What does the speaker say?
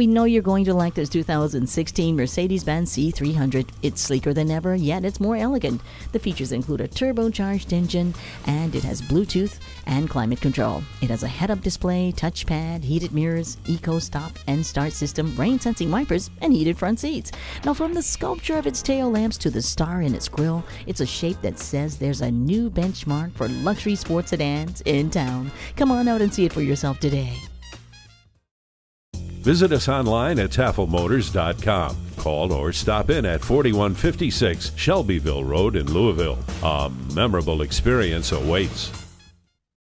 We know you're going to like this 2016 Mercedes-Benz C300. It's sleeker than ever, yet it's more elegant. The features include a turbocharged engine, and it has Bluetooth and climate control. It has a head-up display, touchpad, heated mirrors, eco-stop and start system, rain-sensing wipers, and heated front seats. Now, from the sculpture of its tail lamps to the star in its grille, it's a shape that says there's a new benchmark for luxury sports sedans in town. Come on out and see it for yourself today. Visit us online at tafelmotors.com. Call or stop in at 4156 Shelbyville Road in Louisville. A memorable experience awaits.